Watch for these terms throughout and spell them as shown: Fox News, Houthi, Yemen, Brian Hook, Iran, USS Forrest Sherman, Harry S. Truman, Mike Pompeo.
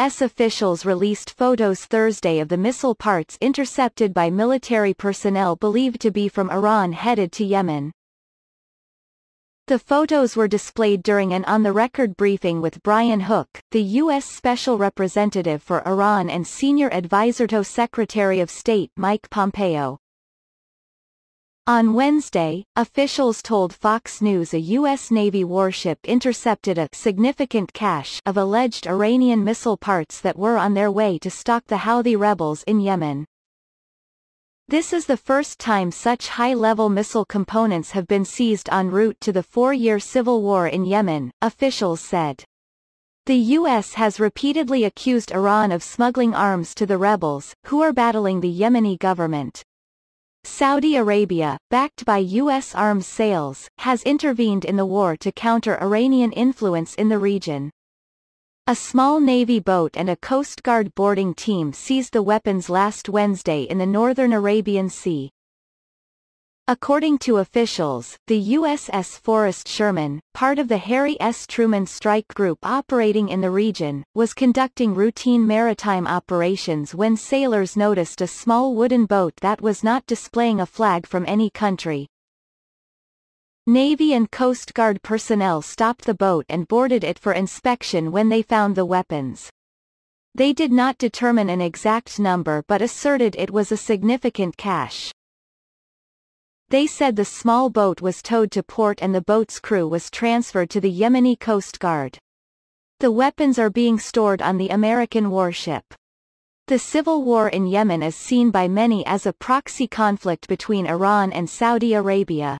U.S. officials released photos Thursday of the missile parts intercepted by military personnel believed to be from Iran headed to Yemen. The photos were displayed during an on-the-record briefing with Brian Hook, the U.S. Special Representative for Iran and Senior Advisor to Secretary of State Mike Pompeo. On Wednesday, officials told Fox News a U.S. Navy warship intercepted a significant cache of alleged Iranian missile parts that were on their way to stalk the Houthi rebels in Yemen. This is the first time such high-level missile components have been seized en route to the four-year civil war in Yemen, officials said. The U.S. has repeatedly accused Iran of smuggling arms to the rebels, who are battling the Yemeni government. Saudi Arabia, backed by U.S. arms sales, has intervened in the war to counter Iranian influence in the region. A small Navy boat and a Coast Guard boarding team seized the weapons last Wednesday in the northern Arabian Sea. According to officials, the USS Forrest Sherman, part of the Harry S. Truman strike group operating in the region, was conducting routine maritime operations when sailors noticed a small wooden boat that was not displaying a flag from any country. Navy and Coast Guard personnel stopped the boat and boarded it for inspection when they found the weapons. They did not determine an exact number but asserted it was a significant cache. They said the small boat was towed to port and the boat's crew was transferred to the Yemeni Coast Guard. The weapons are being stored on the American warship. The civil war in Yemen is seen by many as a proxy conflict between Iran and Saudi Arabia.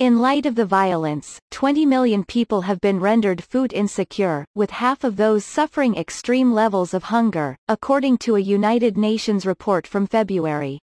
In light of the violence, 20 million people have been rendered food insecure, with half of those suffering extreme levels of hunger, according to a United Nations report from February.